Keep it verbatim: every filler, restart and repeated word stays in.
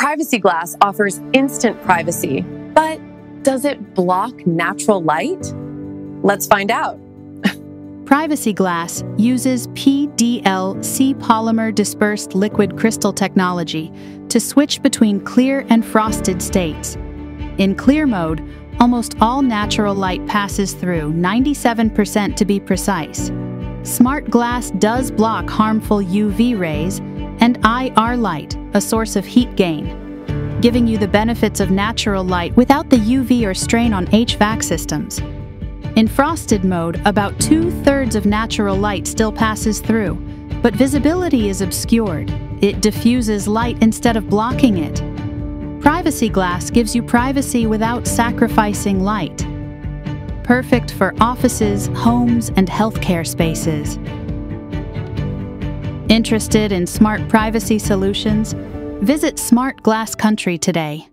Privacy Glass offers instant privacy, but does it block natural light? Let's find out. Privacy Glass uses P D L C polymer dispersed liquid crystal technology to switch between clear and frosted states. In clear mode, almost all natural light passes through, ninety-seven percent to be precise. Smart Glass does block harmful U V rays and I R light, a source of heat gain, giving you the benefits of natural light without the U V or strain on H V A C systems. In frosted mode, about two-thirds of natural light still passes through, but visibility is obscured. It diffuses light instead of blocking it. Privacy Glass gives you privacy without sacrificing light. Perfect for offices, homes, and healthcare spaces. Interested in smart privacy solutions? Visit Smart Glass Country today.